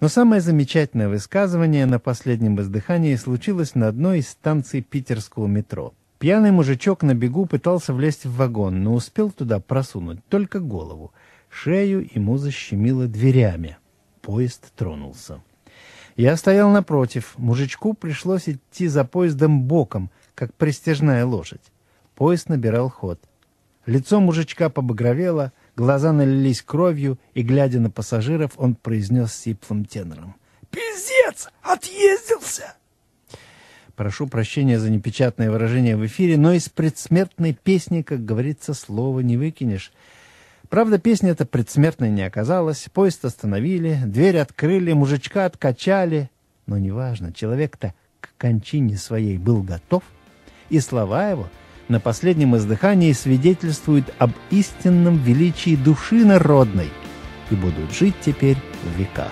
Но самое замечательное высказывание на последнем издыхании случилось на одной из станций питерского метро. Пьяный мужичок на бегу пытался влезть в вагон, но успел туда просунуть только голову. Шею ему защемило дверями. Поезд тронулся. Я стоял напротив. Мужичку пришлось идти за поездом боком, как пристяжная лошадь. Поезд набирал ход. Лицо мужичка побагровело, глаза налились кровью, и, глядя на пассажиров, он произнес сиплым тенором: «Пиздец! Отъездился!» Прошу прощения за непечатное выражение в эфире, но из предсмертной песни, как говорится, слова не выкинешь. Правда, песня эта предсмертной не оказалась. Поезд остановили, дверь открыли, мужичка откачали. Но неважно, человек-то к кончине своей был готов, и слова его на последнем издыхании свидетельствуют об истинном величии души народной и будут жить теперь в веках.